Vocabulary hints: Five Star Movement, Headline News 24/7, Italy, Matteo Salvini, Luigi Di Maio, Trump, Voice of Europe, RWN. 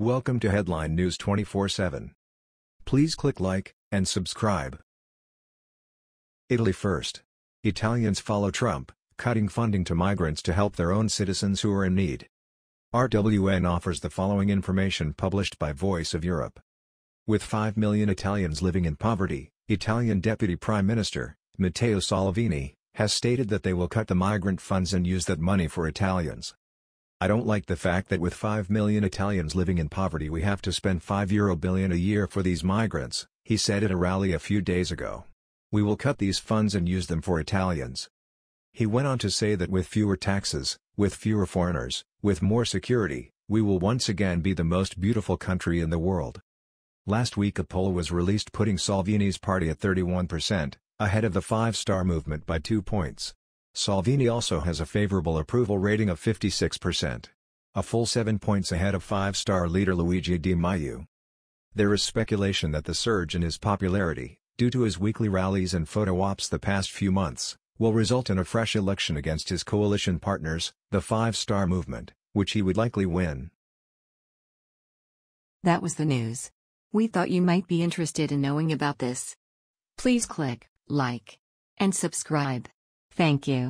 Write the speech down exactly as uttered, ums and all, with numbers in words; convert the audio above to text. Welcome to Headline News twenty-four seven. Please click like and subscribe. Italy first. Italians follow Trump, cutting funding to migrants to help their own citizens who are in need. R W N offers the following information published by Voice of Europe. With five million Italians living in poverty, Italian Deputy Prime Minister, Matteo Salvini, has stated that they will cut the migrant funds and use that money for Italians. I don't like the fact that with five million Italians living in poverty we have to spend five euro billion a year for these migrants, he said at a rally a few days ago. We will cut these funds and use them for Italians. He went on to say that with fewer taxes, with fewer foreigners, with more security, we will once again be the most beautiful country in the world. Last week a poll was released putting Salvini's party at thirty-one percent, ahead of the Five Star Movement by two points. Salvini also has a favorable approval rating of fifty-six percent. A full seven points ahead of five-star leader Luigi Di Maio. There is speculation that the surge in his popularity, due to his weekly rallies and photo ops the past few months, will result in a fresh election against his coalition partners, the Five Star Movement, which he would likely win. That was the news. We thought you might be interested in knowing about this. Please click like and subscribe. Thank you.